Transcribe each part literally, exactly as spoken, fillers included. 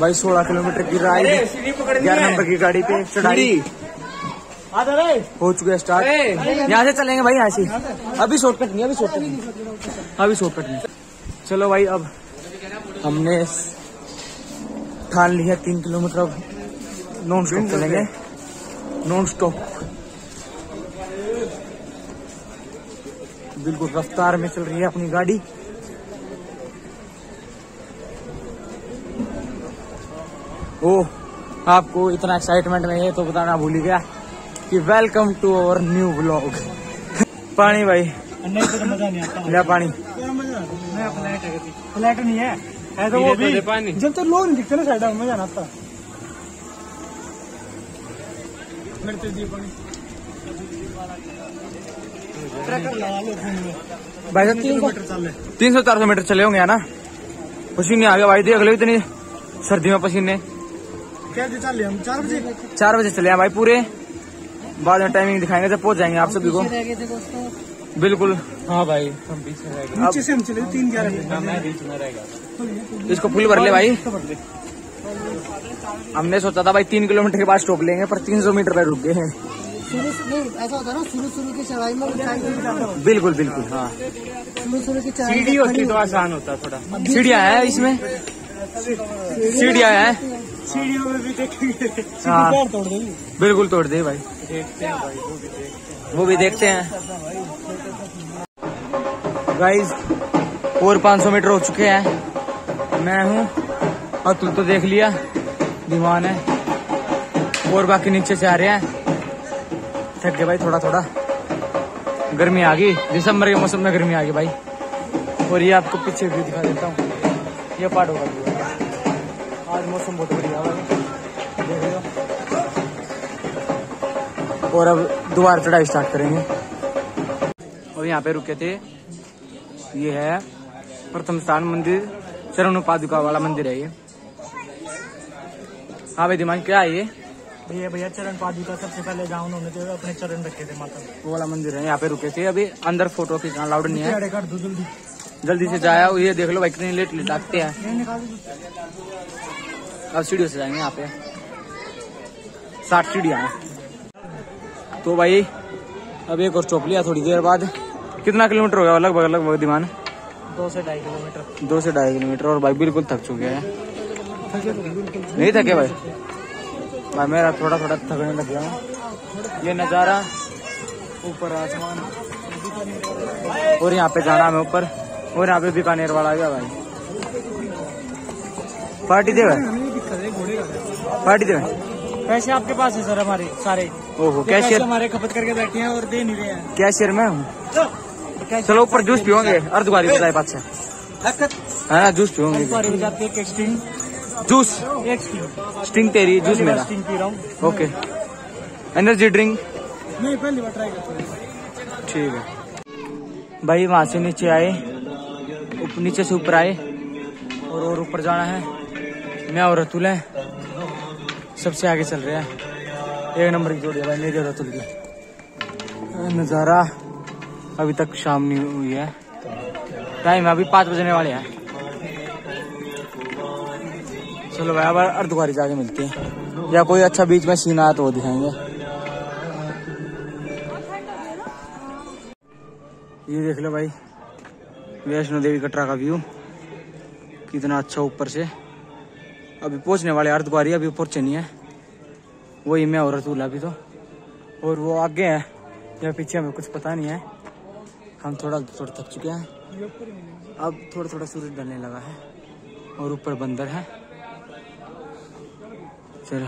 भाई सोलह किलोमीटर की राइड ग्यारह नंबर की गाड़ी पे चढ़ाई हो चुका है स्टार्ट। यहाँ से चलेंगे भाई, यहाँ से अभी शॉर्टकट नहीं, अभी शॉर्टकट नहीं, अभी शॉर्टकट नहीं। चलो भाई अब हमने ठान लिया तीन किलोमीटर अब नॉन स्टॉप चलेंगे, नॉन स्टॉप बिल्कुल रफ्तार में चल रही है अपनी गाड़ी। ओ, आपको इतना एक्साइटमेंट में है तो बताना भूल गया कि welcome to our new blog. पानी भाई ले पानी, फ्लैट नहीं है, है तो वो भी जब तक लोग नहीं दिखते ना साइड में जाना था। भाई तीन सौ चार सौ मीटर चले होंगे ना, पसीने आ गए भाई, देख लो इतनी सर्दी में पसीने। क्या चले हम चार बजे चार बजे चले हैं भाई पूरे, बाद में टाइमिंग दिखाएंगे जब पहुंच जाएंगे आप सभी को। बिल्कुल हाँ भाई, हम पीछे रह गए, नीचे से हम चले तीन ग्यारह में। इसको फुल भर ले भाई, हमने सोचा था भाई तीन किलोमीटर के बाद स्टॉप लेंगे पर तीन सौ मीटर पर रुक गए हैं। ऐसा होता है ना शुरू शुरू की चढ़ाई में, बिल्कुल बिल्कुल हाँ, शुरू शुरू की सीढ़ी होती तो आसान होता, थोड़ा सीढ़ियाँ है इसमें, सीढ़ियाँ है, सीढ़ियों में भी देखेंगे हाँ बिल्कुल तोड़ दे भाई, देखते हैं भाई वो भी देखते हैं, वो भी देखते हैं। गाइस और पाँच सौ मीटर हो चुके हैं, मैं हूँ अतुल तो देख लिया दीवान है, और बाकी नीचे से आ रहे हैं। थक गए भाई थोड़ा थोड़ा, गर्मी आ गई, दिसंबर के मौसम में गर्मी आ गई भाई। और ये आपको पीछे भी दिखा देता हूँ, ये पहाड़ होगा, आज मौसम बहुत बढ़िया है। और अब दोबारा चढ़ाई स्टार्ट करेंगे। और यहाँ पे रुके थे, ये है प्रथम स्थान मंदिर, चरण पादुका वाला मंदिर है ये। हाँ भाई दिमाग क्या है ये भैया, भैया चरण पादुका सबसे पहले जहाँ उन्होंने तो अपने चरण रखे थे माता, वो वाला मंदिर है, यहाँ पे रुके थे। अभी अंदर फोटो खींचना अलाउड नहीं है, जल्दी से जाया, ये देख लो भाई कितनी लेट लेट आते हैं। अब सीढ़ियों से जाएंगे, यहाँ पे साठ सीढ़ियाँ हैं। तो भाई अब एक और स्टॉप लिया थोड़ी देर बाद, कितना किलोमीटर हो गया लगभग लगभग दिमान? दो से ढाई किलोमीटर, दो से ढाई किलोमीटर। और भाई बिल्कुल थक चुके हैं, नहीं थके भाई? भाई मेरा थोड़ा थोड़ा थकने लग गया। ये नज़ारा ऊपर आसमान, और यहाँ पे जाना हमें ऊपर, और यहाँ पे बीकानेर वाला आ गया भाई। पार्टी दे पार्टी दे पैसे आपके पास है सर हमारे सारे? ओहो कैशियर हमारे खपत करके बैठे हैं और दे नहीं रहे हैं। कैशियर मैं हूँ। चलो ऊपर जूस पियोगे अर्धकुंवारी बताए बात से है ना, जूस पियोगे? जूस स्टिंग तेरी, जूस मेरा। ओके एनर्जी ड्रिंक नहीं, पहली बार ट्राई करते ठीक है भाई। वहाँ से नीचे आए, नीचे से ऊपर आए, और और ऊपर जाना है। मैं और रतुल है सबसे आगे चल रहे हैं, एक नंबर की जोड़ी है भाई मेरी और रतुल की। नज़ारा अभी तक शाम नहीं हुई है, टाइम अभी पाँच बजने वाले हैं। चलो भाई अब अर्धकुंवारी जाके मिलते हैं, या कोई अच्छा बीच में सीन आया तो वो दिखाएंगे। ये देख लो भाई वैष्णो देवी कटरा का व्यू कितना अच्छा ऊपर से। अभी पहुंचने वाले अर्धकुंवारी, अभी पहुंचे नहीं है, वही मैं और रतूल अभी तो, और वो आगे है या पीछे हमें कुछ पता नहीं है। हम थोड़ा थोड़ा थक चुके हैं, अब थोड़ा थोड़ा सूरज ढलने लगा है, और ऊपर बंदर है। चलो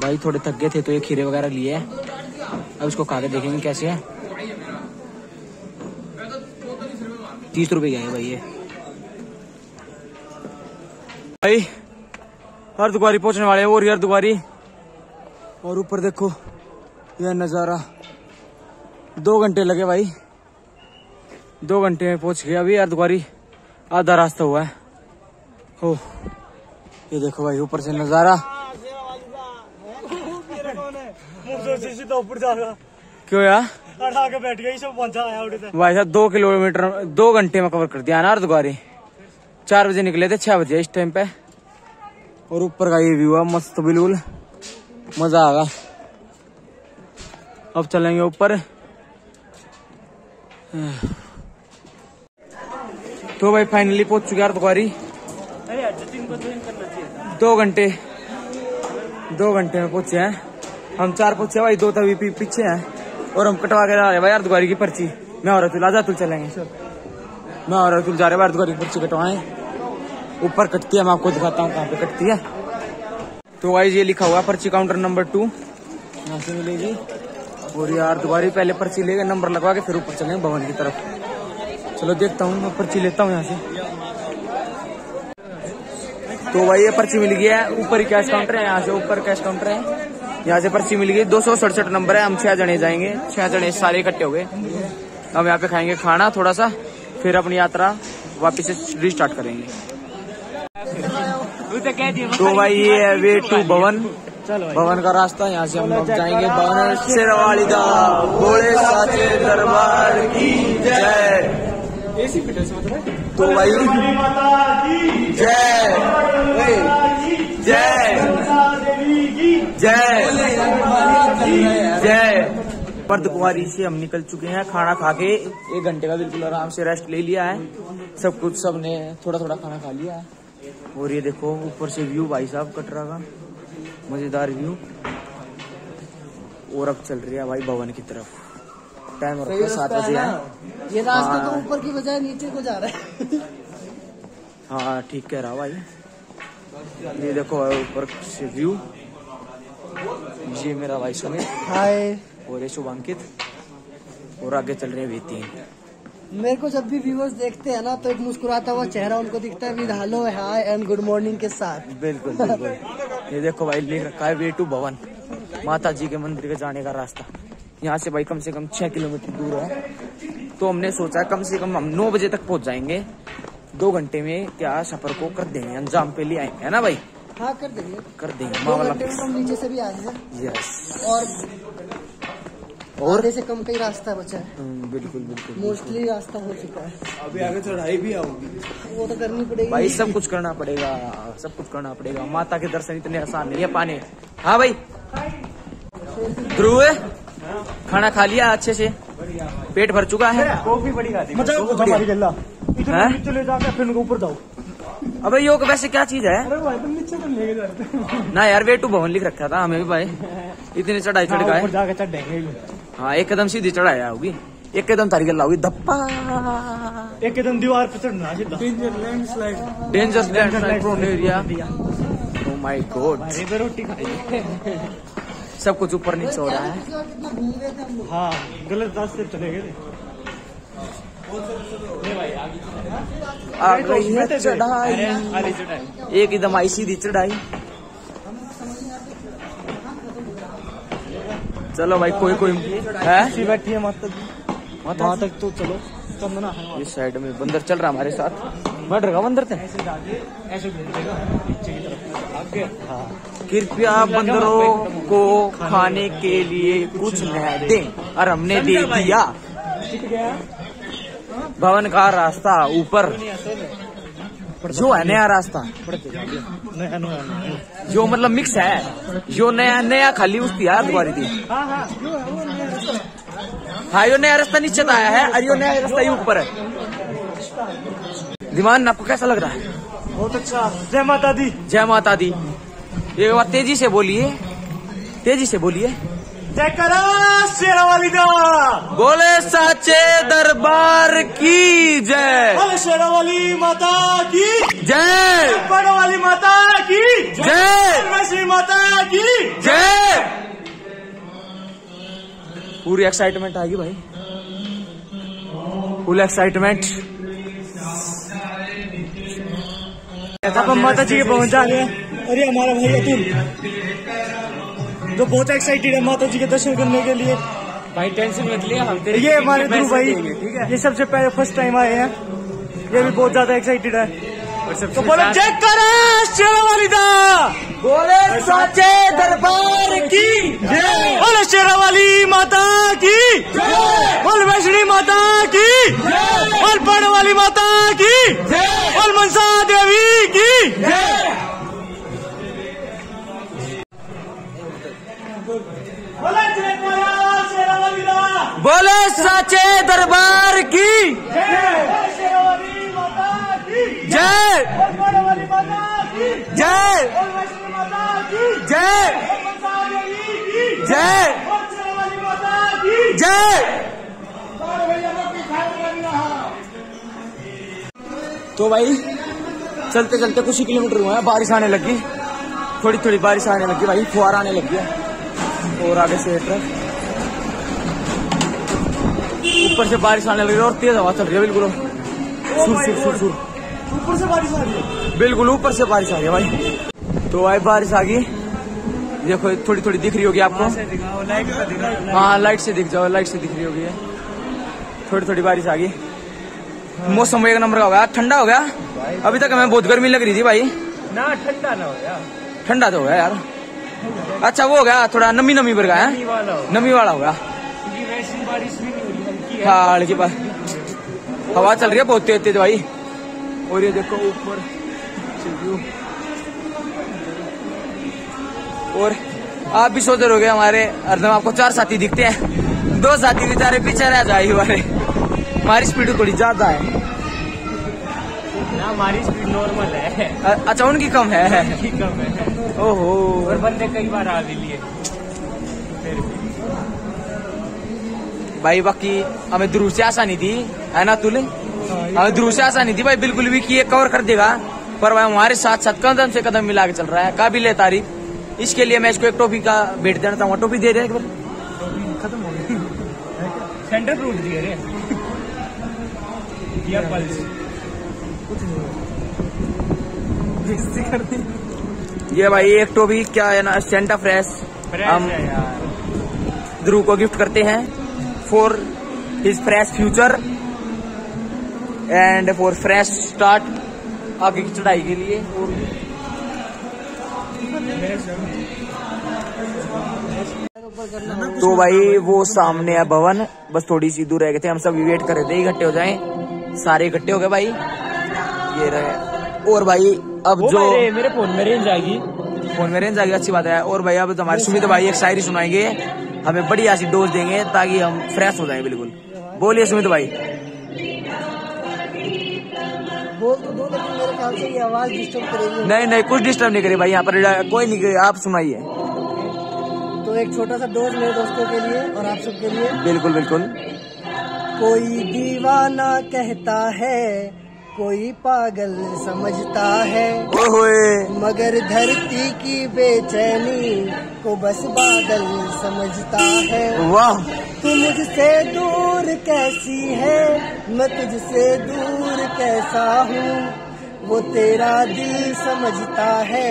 भाई थोड़े थक गए थे तो ये खीरे वगैरह लिए है, अब इसको खा के देखेंगे कैसे है। तीस रुपए का है भाई ये। भाई अर्धकुंवारी पहुंचने वाले हैं, और अर्धकुंवारी, और ऊपर देखो यह नज़ारा। दो घंटे लगे भाई, दो घंटे में पहुंच गया। अभी अर्धकुंवारी आधा रास्ता हुआ है। हो ये देखो भाई ऊपर से नज़ारा, क्यों यार आगे बैठ गई सब पहुंचा आया भाई साहब। दो किलोमीटर दो घंटे में कवर कर दिया ना अर्धकुंवारी, चार बजे निकले थे, छह बजे इस टाइम पे, और ऊपर का ये व्यू है मस्त बिल्कुल, मजा आएगा। अब चलेंगे ऊपर। तो भाई फाइनली पहुंच चुके यार दुकारी। दो घंटे दो घंटे में पहुंचे हैं हम, चार पहुंचे भाई, दो तभी पीछे हैं, और हम कटवा के जा रहे भाई यार दुकारी की पर्ची। मैं और अतुल आजा, अतुल चलेंगे, मैं और अतुल जा रहे यार दुकारी की पर्ची कटवाएं। ऊपर कटती है, मैं आपको दिखाता हूँ कहाँ पे कटती है। तो भाई ये लिखा हुआ पर्ची काउंटर नंबर टू, यहाँ से मिलेगी। और यार दुकारी पहले पर्ची लेके नंबर लगवा के फिर ऊपर चलेंगे भवन की तरफ। चलो देखता हूँ, मैं पर्ची लेता हूँ यहाँ से। तो भाई ये पर्ची मिल गई है, ऊपर ही कैश काउंटर है, यहाँ से ऊपर कैश काउंटर है, यहाँ से पर्ची मिल गई। दो सौ सड़सठ नंबर है, हम छह जने जाएंगे, छह जने सारे इकट्ठे हो गए। हम यहाँ पे खाएंगे खाना थोड़ा सा, फिर अपनी यात्रा वापिस से रिस्टार्ट करेंगे। तो भाई ये है वे टू भवन, भवन का रास्ता। यहाँ से हम लोग जाएंगे भवन। शेरवाली दा भोले साचे दरबार की जय। तो भाई जय जय जय जय। पर्दकुमारी से हम निकल चुके हैं, खाना खा के एक घंटे का बिल्कुल आराम से रेस्ट ले लिया है। सब कुछ सबने थोड़ा थोड़ा खाना खा लिया है। और ये देखो ऊपर से व्यू भाई साहब कटरा का, मजेदार व्यू। और अब चल रही है भाई भवन की तरफ। टाइम हो रहा है सात बजे है। ये रास्ता तो ऊपर की बजाय नीचे को जा रहा है। हाँ ठीक कह रहा भाई। ये देखो ऊपर से व्यू। ये मेरा भाई सुमित, हाय। और ये शुभांकित। और आगे चल रहे हैं भीती। मेरे को जब भी व्यूवर्स देखते हैं ना तो एक मुस्कुराता हुआ चेहरा उनको दिखता है, with hello hi and good morning के साथ। बिल्कुल बिल्कुल। ये देखो भाई लिख रखा है वे टू भवन, माता जी के मंदिर के जाने का रास्ता। यहाँ से भाई कम से कम छह किलोमीटर दूर है। तो हमने सोचा कम से कम हम नौ बजे तक पहुँच जाएंगे। दो घंटे में क्या सफर को कर देंगे, अंजाम पे ले आएंगे, है ना भाई? हाँ कर देंगे कर देंगे मामला नीचे से भी आएंगे। यस। और और ऐसे कम कई रास्ता बचा है। बिल्कुल बिल्कुल मोस्टली रास्ता हो चुका है। अभी आगे चढ़ाई भी आओगी, वो तो करनी पड़ेगी भाई। सब कुछ करना पड़ेगा, सब कुछ करना पड़ेगा। माता के दर्शन इतने आसान नहीं है पाने। हाँ भाई ध्रुव, खाना खा लिया अच्छे से, पेट भर चुका है? कॉफी बड़ी खाती है ऊपर जाओ। अबे योग वैसे क्या चीज है? अरे भाई तुम नीचे तो लेके जाते ना यार। वे टू भवन लिख रखा था हमें भी भाई। इतनी चढ़ाई चढ़का है। हाँ एक कदम सीधी चढ़ाया होगी, एक कदम तारी गला होगी, धप्पा एक कदम दीवार पे चढ़ना। Danger landslide, danger landslide prone area. Oh my god. सब कुछ ऊपर नीचे हो रहा है। हाँ गलत रास्ते चले गए। चढ़ाई एक एकदम आई सीधी चढ़ाई। चलो भाई कोई कोई है बैठी है माता जी, वहाँ तक तो चलो। चंदना इस साइड में बंदर चल रहा हमारे साथ, बैठ रहा बंदर थे। कृपया बंदरों को खाने के लिए कुछ न दें, और हमने दे दिया। भवन का रास्ता ऊपर जो है नया रास्ता, जो मतलब मिक्स है, जो नया नया खाली उसकी यार दुबारी थी। हाँ यो नया रास्ता नीचे आया है, और यो नया रास्ता ही ऊपर है। दिमाग आपको कैसा लग रहा है? बहुत अच्छा। जय माता दी, जय माता दी। ये बात तेजी से बोलिए, तेजी से बोलिए। जय करा शेरावाली दा बोले साचे दरबार की जय। शेरावाली माता की जय। बड़वाली माता की जय। श्री माता की जय। पूरी एक्साइटमेंट आएगी भाई, फुल एक्साइटमेंट। हम माता जी के पहुंचा गए। अरे हमारा भाई अतुल तो बहुत एक्साइटेड है माता जी के दर्शन करने के लिए। भाई टेंशन मत लिया, हम तेरे ये हमारे ध्रुव भाई, ठीक है? ये सबसे पहले फर्स्ट टाइम आए हैं, ये भी बहुत ज्यादा एक्साइटेड है। और सब तो बोलो जय करा शेरावाली दा बोले साचे दरबार की जय। बोले शेरावाली माता की जय। बोल वैष्णवी माता की जय। बोल बड़वाली माता की जय। बोल मनसा सचे दरबार की जय जय जय जय जय। तो भाई चलते चलते कुछ ही किलोमीटर हुआ है, बारिश आने लगी, थोड़ी थोड़ी बारिश आने लगी भाई, फुहार आने लग गया और आगे से ट्रक ऊपर से बारिश आने लगी और तेज हवा चल रही है बिल्कुल सुर सुर सुर सुर ऊपर से बारिश आ रही है, बिल्कुल ऊपर से बारिश आ रही है भाई। तो भाई बारिश आ गई, देखो थोड़ी थोड़ी दिख रही होगी आपको, हाँ लाइट से दिख जाओ, लाइट से दिख रही होगी, थोड़ी थोड़ी बारिश आ गई। मौसम एक नंबर का हो गया, ठंडा हो गया, अभी तक हमें बहुत गर्मी लग रही थी भाई, ना ठंडा ना हो गया, ठंडा तो हो गया यार, अच्छा वो हो गया थोड़ा नमी नमी भर गया, नमी वाला हो गया, हाँ हल्की बात, हवा चल रही है बहुत तेज तेज भाई। और ये देखो ऊपर और आप भी सोच रहे हो गए हमारे अर्धम आपको चार साथी दिखते हैं, दो साथी बेचारे पीछे रह जाए, हमारे हमारी स्पीड थोड़ी ज्यादा है ना, हमारी स्पीड नॉर्मल है, अच्छा उनकी कम है, कम है। ओहो और बंदे कई बार आ भी लिए भाई, बाकी हमें दूर से आशा नहीं थी है ना तुले, हमें दूर से आशा नहीं थी भाई बिल्कुल भी कि ये कवर कर देगा, पर भाई हमारे साथ साथ कदम से कदम मिला के चल रहा है, काबिल है तारीफ। इसके लिए मैं इसको एक टोपी का भेंट देना चाहूँगा, टोपी दे दे एक बार, खत्म हो गई सेंटर फ्रूट दिए रे या पल्स ये भाई एक टोपी क्या है ना सेंटा फ्रेश हम ध्रुव को गिफ्ट करते हैं for his fresh future and for fresh start आगे की चढ़ाई के लिए। तो भाई वो सामने है भवन, बस थोड़ी सी दूर रह गए थे, हम सब वेट कर रहे थे इकट्ठे हो जाएं, सारे इकट्ठे हो गए भाई, ये रहे। और भाई अब जो मेरे फोन में रेंज आएगी, फोन में रेंज आएगी अच्छी बात है। और भाई अब हमारे सुमित भाई एक शायरी सुनाएंगे, हमें बड़ी ऐसी डोज देंगे ताकि हम फ्रेश हो जाएं बिल्कुल। बोलिए सुमित भाई, बोल तो दो लेकिन मेरे ख्याल से ये आवाज डिस्टर्ब करेगी। नहीं नहीं कुछ डिस्टर्ब नहीं करे भाई, यहाँ पर कोई नहीं करे, आप सुनाइए। तो एक छोटा सा डोज मेरे दोस्तों के लिए और आप सबके लिए, बिल्कुल बिल्कुल। कोई दीवाना कहता है, कोई पागल समझता है, मगर धरती की बेचैनी को बस बादल समझता है। वाह तू मुझसे दूर कैसी है, मैं तुझसे दूर कैसा हूँ, वो तेरा दिल समझता है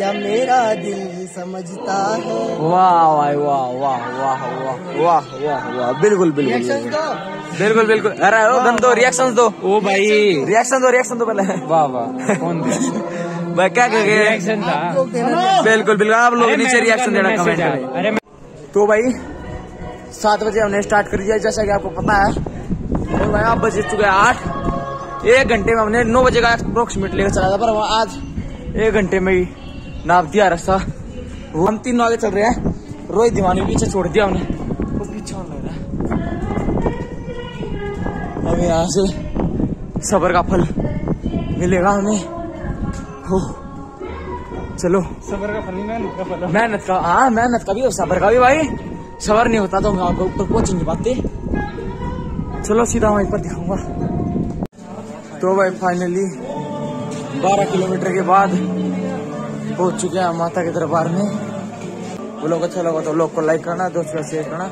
या मेरा दिल समझता है। वाह वाह वाह वाह वाह वाह वाह वाह वाह, बिल्कुल बिल्कुल बिल्कुल बिल्कुल। अरे ओ दम दो, रिएक्शन दो, ओ भाई रिएक्शन दो, रिएक्शन दो पहले। वाह वाह कौन भाई क्या कह गए, रिएक्शन था बिल्कुल बिल्कुल, आप लोग नीचे रिएक्शन देना कमेंट में। अरे तो भाई सात बजे हमने स्टार्ट कर दिया जैसा कि आपको पता है, और भाई आप बजे चुके आठ, एक घंटे में हमने नौ बजे का अप्रोक्सीमेट लेकर चला था, पर आज एक घंटे में ही नाप दिया रास्ता। हम तीनों आगे चल रहे हैं, रोहित दीवानी पीछे छोड़ दिया हमने, वो पीछे होने लग रहा है, अब यहाँ से सबर का फल मिलेगा हमें। हो चलो सबर का फल नहीं, मेहनत का फल, मेहनत का, हाँ मेहनत का भी और सबर का भी भाई, सबर नहीं होता तो हम आपको ऊपर पहुंच नहीं पाते। चलो सीधा वहीं पर दिखाऊंगा। तो भाई फाइनली बारह किलोमीटर के बाद पहुंच चुके हैं माता के दरबार में। वो लोग अच्छा लगा तो लोग को लाइक करना, दोस्तों को शेयर करना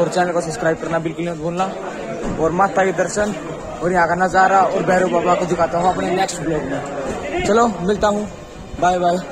और चैनल को सब्सक्राइब करना बिल्कुल नहीं भूलना। और माता के दर्शन और यहाँ का नज़ारा और भैरव बाबा को दिखाता हूँ अपने नेक्स्ट ब्लॉग में। चलो मिलता हूँ, बाय बाय।